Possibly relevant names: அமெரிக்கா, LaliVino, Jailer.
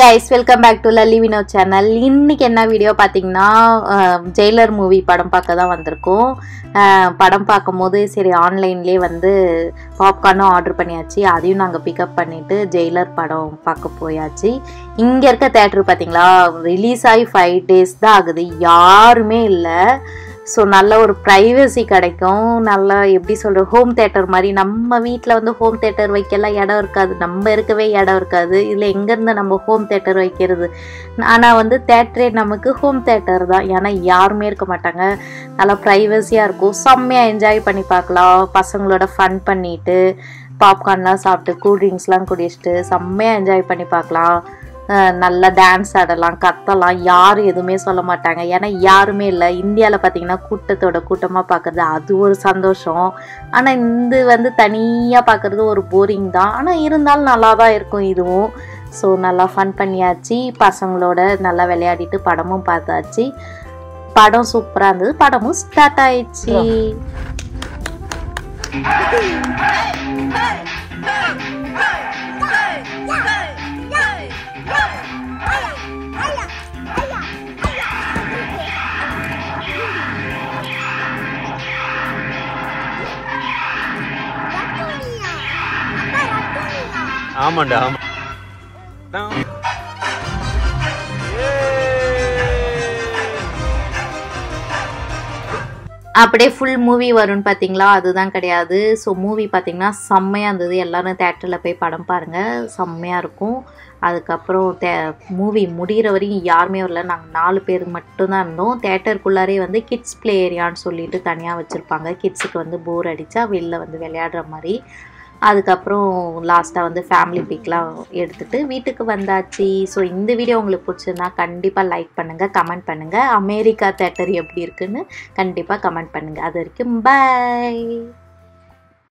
guys, welcome back to LaliVino channel. இன்னைக்கு என்ன video பாத்தீங்கன்னா ஜெயிலர் மூவி படம் பார்க்க தான் வந்திருக்கோம். படம் பார்க்கும்போது சரி ஆன்லைன்லயே வந்து பாப்கார்னும் ஆர்டர் பண்ணியாச்சு. அதையும் நாங்க பிக்கப் பண்ணிட்டு ஜெயிலர் படம் பார்க்க போயாச்சு. இங்க இருக்க தியேட்டர் பாத்தீங்களா, ரிலீஸ் ஆகி 5 days தான் ஆகுது, யாருமே இல்ல. ஸோ நல்ல ஒரு ப்ரைவசி கிடைக்கும், நல்லா எப்படி சொல்கிற ஹோம் தேட்டர் மாதிரி. நம்ம வீட்டில் வந்து ஹோம் தேட்டர் வைக்கலாம் இடம் இருக்காது, நம்ம இருக்கவே இடம் இருக்காது, இதில் எங்கேருந்து நம்ம ஹோம் தேட்டர் வைக்கிறது. ஆனால் வந்து தேட்டரே நமக்கு ஹோம் தேட்டர் தான், ஏன்னா யாருமே இருக்க மாட்டாங்க, நல்லா ப்ரைவசியாக இருக்கும், செம்மையாக என்ஜாய் பண்ணி பார்க்கலாம். பசங்களோட ஃபன் பண்ணிவிட்டு பாப்கார்ன்லாம் சாப்பிட்டு கூல்ட்ரிங்க்ஸ்லாம் குடிச்சிட்டு செம்மையாக என்ஜாய் பண்ணி பார்க்கலாம். நல்லா டான்ஸ் ஆடலாம், கத்தலாம், யாரும் எதுவுமே சொல்ல மாட்டாங்க, ஏன்னா யாருமே இல்லை. இந்தியாவில் பார்த்திங்கன்னா கூட்டத்தோட கூட்டமாக பார்க்குறது அது ஒரு சந்தோஷம், ஆனால் இந்த வந்து தனியாக பார்க்குறது ஒரு போரிங் தான். ஆனால் இருந்தாலும் நல்லா தான் இருக்கும் இதுவும். ஸோ நல்லா ஃபன் பண்ணியாச்சு, பசங்களோட நல்லா விளையாடிட்டு படமும் பார்த்தாச்சு. படம் சூப்பராக இருந்தது, படமும் ஸ்டார்ட் ஆயிடுச்சு. ஆமாண்டா அப்படியே ஃபுல் மூவி வரும்னு பார்த்தீங்களா, அதுதான் கிடையாது. ஸோ மூவி பார்த்தீங்கன்னா செம்மையாக இருந்தது, எல்லோரும் தேட்டரில் போய் படம் பாருங்கள், செம்மையாக இருக்கும். அதுக்கப்புறம் மூவி முடிகிற வரைக்கும் யாருமே வரல, நாங்கள் 4 பேர் மட்டும்தான் இருந்தோம். தேட்டருக்குள்ளாரே வந்து கிட்ஸ் ப்ளே ஏரியான்னு சொல்லிட்டு தனியாக வச்சுருப்பாங்க, கிட்ஸுக்கு வந்து போர் அடித்தா வெளில வந்து விளையாடுற மாதிரி. அதுக்கப்புறம் லாஸ்ட்டாக வந்து ஃபேமிலி பிக்லாம் எடுத்துகிட்டு வீட்டுக்கு வந்தாச்சு. ஸோ இந்த வீடியோ உங்களுக்கு பிடிச்சிருந்தா கண்டிப்பாக லைக் பண்ணுங்கள், கமெண்ட் பண்ணுங்கள். அமெரிக்கா தேட்டர் எப்படி இருக்குன்னு கண்டிப்பாக கமெண்ட் பண்ணுங்கள். அது வரைக்கும் பாய்.